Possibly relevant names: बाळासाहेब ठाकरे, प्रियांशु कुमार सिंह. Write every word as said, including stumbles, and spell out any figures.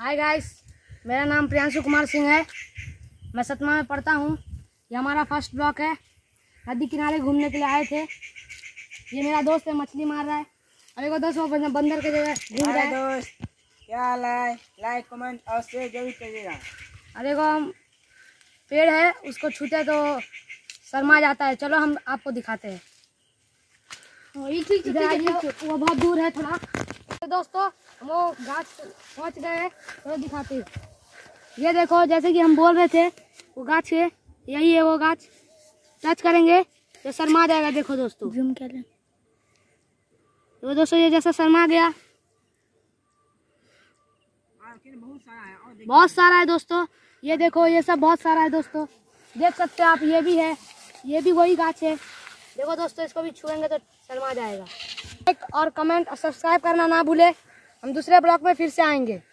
Hi guys, मेरा नाम प्रियांशु कुमार सिंह है। मैं सतमा में पढ़ता हूँ। ये हमारा फर्स्ट ब्लॉक है। नदी किनारे घूमने के लिए आए थे। ये मेरा दोस्त है, मछली मार रहा है। अब एक दोस्त वो बंदर के जगह घूम रहा है। दोस्त क्या हाल है? लाइक कमेंट और शेयर जरूर करिएगा। अरे वो पेड़ है, उसको छूते तो शर्मा जाता है। चलो हम आपको दिखाते हैं। वो बहुत दूर है थोड़ा। तो दोस्तों हम वो घाट पहुँच गए हैं, थोड़ा दिखाते हैं। ये देखो, जैसे कि हम बोल रहे थे वो गाछ है, यही है वो गाछ। टच करेंगे तो शर्मा जाएगा। देखो दोस्तों, जूम कर लें। वो दोस्तों ये जैसा शर्मा गया। बहुत सारा है, बहुत सारा है दोस्तों। ये देखो, ये सब बहुत सारा है दोस्तों। देख सकते हैं आप, ये भी है, ये भी वही गाछ है। देखो दोस्तों, इसको भी छुएंगे तो शर्मा जाएगा। लाइक और कमेंट और सब्सक्राइब करना ना भूले। हम दूसरे ब्लॉग में फिर से आएंगे।